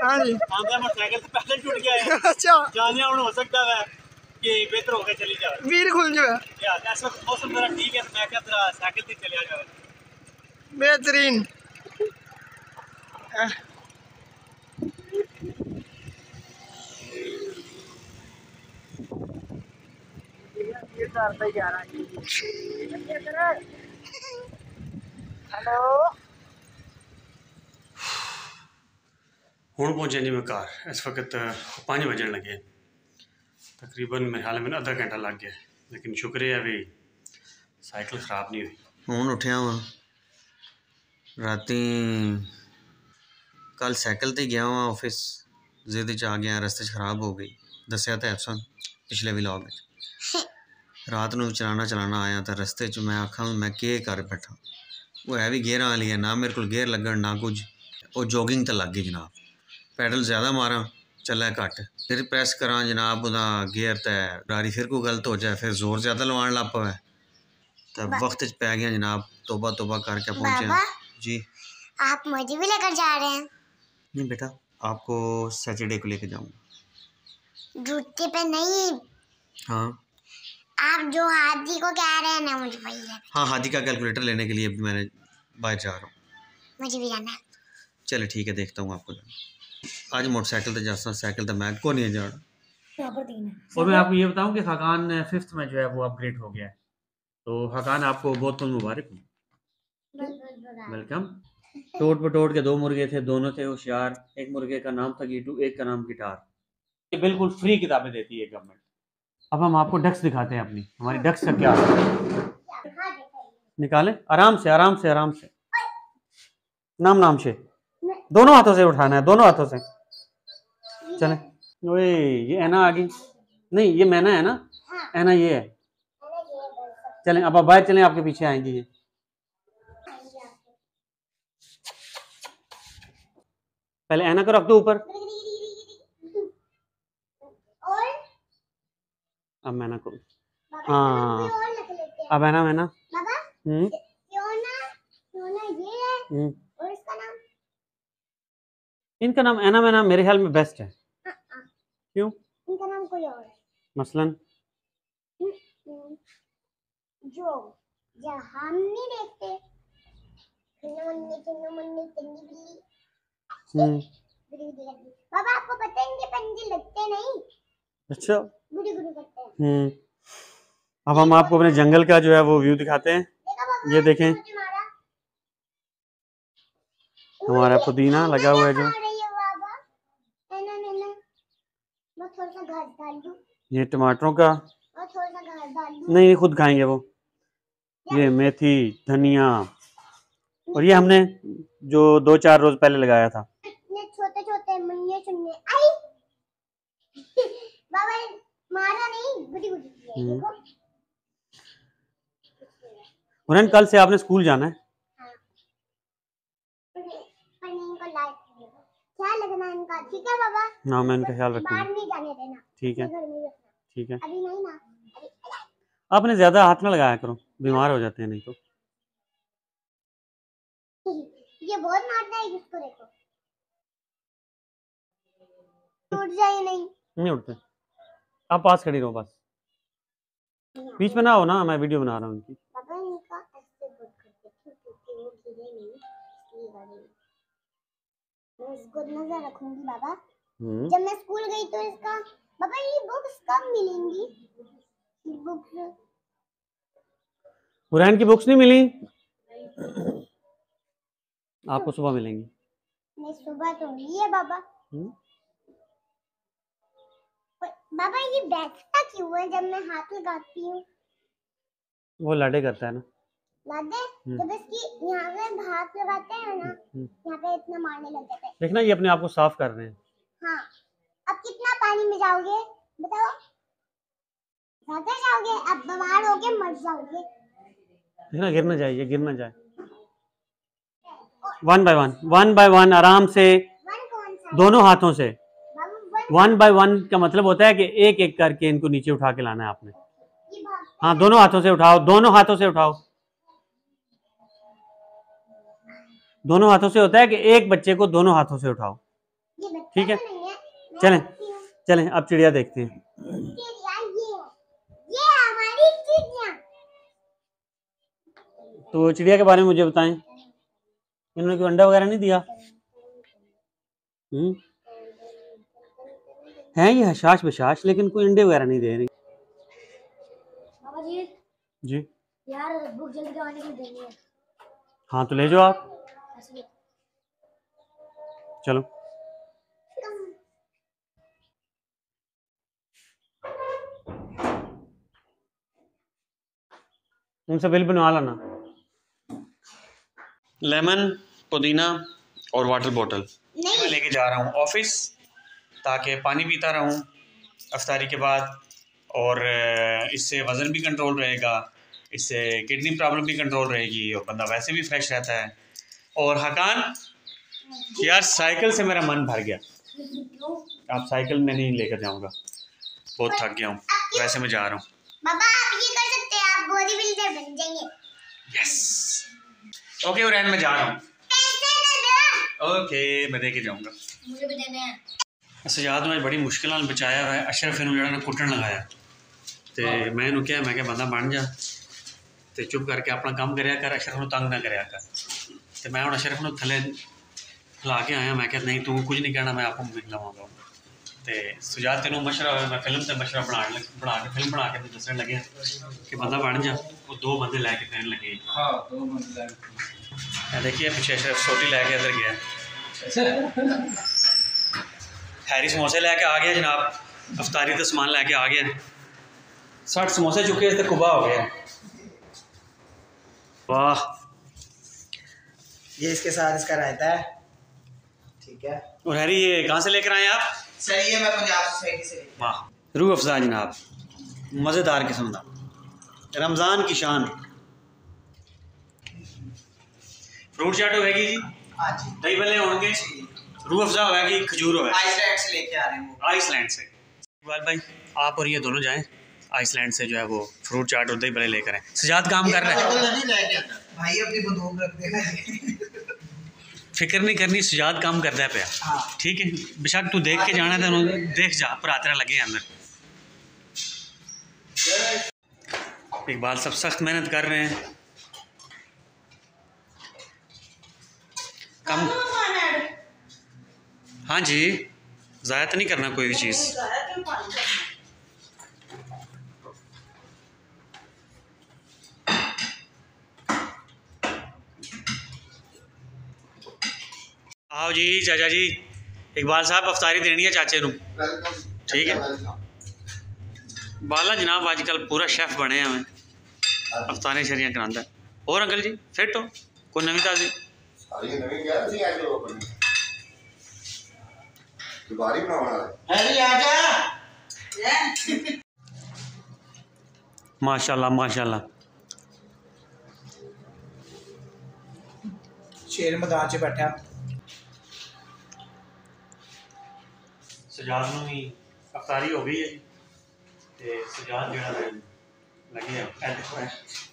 बेहतरीन। हेलो हूँ पहुँचे जी मैं घर इस वक्त 5 बजन लगे तकरीबन मेरे हाल में आधा घंटा लग गया लेकिन शुक्र है भी साइकिल खराब नहीं हुई। हूँ उठा वहाँ राती कल साइकिल ते गया वहाँ ऑफिस जेदे आ गया रस्ते खराब हो गई दसिया तो एफसन पिछले व्लॉग में रात नूं चलाना आया तो रस्ते च मैं आखा मैं के कर बैठा वो है भी गेयर वाली है ना मेरे को गेयर लगन ना कुछ और जॉगिंग तो लग गई जनाब पैडल ज़्यादा मारा चला घट फिर प्रेस करा जनाब उदा गेयर तो गाड़ी फिर कोई गलत हो जाए फिर जोर ज़्यादा लवान लग पवे तो वक्त पै गया जनाब तोबा तोबा करके पहुँचे जी। आप मुझे भी लेकर जा रहे हैं? नहीं बेटा आपको सैटरडे को लेकर जाऊँगा। जूते पे नहीं? हाँ आप जो हादी को कह रहे हैं ना मुझे वही है। हाँ हादी का कैलकुलेटर लेने के लिए मैंने बाहर जा रहा हूँ। मुझे भी जाना है। चलो ठीक है देखता हूँ आपको आज मोटरसाइकिल तो जाता साइकिल तो मैं को नहीं जाना। और मैं आपको ये बताऊँ कि हकान 5th में जो है वो अपग्रेड हो गया है तो हकान आपको बहुत मुबारक हो। वेलकम। टोट पटोट के 2 मुर्गे थे दोनों थे होशियार एक मुर्गे का नाम था गीटू एक का नाम गिटार। ये बिल्कुल फ्री किताबें देती है गवर्नमेंट। अब हम आपको डक्स दिखाते हैं अपनी हमारी डक्स का क्या निकालें आराम से आराम से आराम से नाम नाम से दोनों हाथों से उठाना है दोनों हाथों से चले। ओए ये ऐना आ गई नहीं ये मैना है ना ऐना ये है। चलें अब आप बाहर चलें आपके पीछे आएंगी ये। पहले ऐना को रख दो ऊपर अब मैना को हाँ अब है ना मैना इनका नाम ऐना मैना मेरे ख्याल में बेस्ट है। क्यों इनका नाम कोई और है मसलन जो हम नहीं देखते बाबा आपको पता है इनके पंजे लगते नहीं। अच्छा अब हम आपको अपने जंगल का जो है वो व्यू दिखाते हैं। ये देखें हमारा पुदीना लगा हुआ है जो ये टमाटरों का नहीं खुद खाएंगे वो ये मेथी धनिया और ये हमने जो 2-4 रोज पहले लगाया था छोटे छोटे बाबा मारा नहीं बुड़ी देखो। उन्हें कल से आपने स्कूल जाना है। हाँ। पर इनको लाइट क्या लगना इनका ठीक है बाबा ना मैं इनका ख्याल रखूंगा बाहर नहीं जाने देना ठीक है ठीक है अभी नहीं ना आपने ज्यादा हाथ ना लगाया करो बीमार हो जाते हैं नहीं तो। ये बहुत मारता है इसको देखो टूट जाए नहीं उठते आप पास खड़ी रहो बस बीच में ना हो ना मैं वीडियो बना रहा हूँ इनकी। मैं इसको नजर रखूंगी बाबा जब मैं स्कूल गई तो इसका बाबा ये बुक्स कब मिलेंगी बुक्स कुरान की बुक्स नहीं मिली आपको सुबह मिलेंगी। नहीं सुबह तो ये बाबा बाबा ये बैठता क्यों है जब मैं हाथ लगाती हूँ वो लाडे करता है ना लाडे जब इसकी यहाँ पे हाथ लगाते हैं ना यहाँ पे इतना मारने लग जाता है। देखना ये अपने आप को साफ कर रहे हैं। हाँ अब कितना पानी में जाओगे बताओ ज्यादा जाओगे अब बीमार होके मर जाओगे। देखना गिरना चाहिए गिरना जाए वन बाय वन आराम से दोनों हाथों से 1 by 1 का मतलब होता है कि एक एक करके इनको नीचे उठा के लाना है आपने। हाँ दोनों हाथों से उठाओ दोनों हाथों से उठाओ दोनों हाथों से होता है कि एक बच्चे को दोनों हाथों से उठाओ ठीक है, चलें चलें अब चिड़िया देखते हैं। ये हमारी चिड़िया। तो चिड़िया के बारे में मुझे बताएं, इन्होंने कोई अंडा वगैरह नहीं दिया? हैं ये हशाश बशाश, लेकिन कोई अंडे वगैरह नहीं दे रही। जी यार भूख जल्दी करवाने की देनी है। हाँ तो ले जाओ आप, चलो। उनसे बिल बनवा लाना। लेमन, पुदीना और वाटर बॉटल मैं लेके जा रहा हूँ ऑफिस, ताकि पानी पीता रहूँ अफ्तारी के बाद, और इससे वज़न भी कंट्रोल रहेगा, इससे किडनी प्रॉब्लम भी कंट्रोल रहेगी और बंदा वैसे भी फ्रेश रहता है। और हकान यार साइकिल से मेरा मन भर गया, आप साइकिल में नहीं लेकर जाऊँगा, बहुत थक गया हूँ, वैसे मैं जा रहा हूँ। ओके उरैन मैं जा रहा हूँ। ओके मैं देके जाऊँगा। मुझे भी देना है। सजाद ने बड़ी मुश्किल नाल बचाया है, अशरफ ने जरा कुटन लगाया तो मैं इन्होंने क्या मैं क्या बंदा बन जा, तो चुप करके अपना काम कराया कर, अशरफ को तंग ना कराया कर। तो मैं हम अशरफ को थले हिला के आया, मैं क्या नहीं तू कुछ नहीं कहना, मैं आपको मिल लवांगा। तो सुजात तेनों मशरा होया, मैं फिल्म से मशरा फिल्म बना के तो दसन लगे कि बंदा बन जा, वो दो बंदे लैके फिर लगे। हाँ दो बंदे लैके देखिए पीछे अशरफ सोटी लैके इधर गया, हैरी समोसे लैके आ गया जनाब, अफतारी का समान लैके आ गया, 60 समोसे चुके तो कुबा हो गया। वाह ये इसके साथ इसका रायता है, ठीक है। और हैरी ये कहाँ से लेकर आए आप? सर ये मैं पंजाब सोसाइटी से। वाह रूह अफ़ज़ा जनाब, मज़ेदार किस्म का रमज़ान की शान। फ्रूट चाट होगी जी, हाँ जी, दही भल्ले होंगे, रूह अफ़ज़ा होगी, खजूर होगी। आइसलैंड से लेके आ रहे हैं वो, आइसलैंड से। इकबाल भाई आप और ये दोनों जाएं आइसलैंड से, जो है वो फ्रूट चाट और दही भल्ले लेकर आए। सजाद काम कर रहे हैं भाई, अपनी बंदूक रख देना, फिक्र नहीं करनी, सुजात काम करता है पे, ठीक है। बेशक तू देख के जाना था, देख जा भरातरा लगे अंदर। इकबाल सब सख्त मेहनत कर रहे हैं, कम हाँ जी, ज़ाया तो नहीं करना कोई भी चीज़। आओ जी चाचा जी, इकबाल साहब अफतारी देनी है चाचे नू, ठीक है। बाला जनाब अजकल पूरा शेफ बने हैं, अफतारी शरियाँ करांदा। और अंकल जी फिट हो, कोई नवी ताजी? माशाल्लाह माशाल्लाह, शेर मैदान च बैठा। सजाद में भी अफतारी हो गई है, तो सजाद जो लगे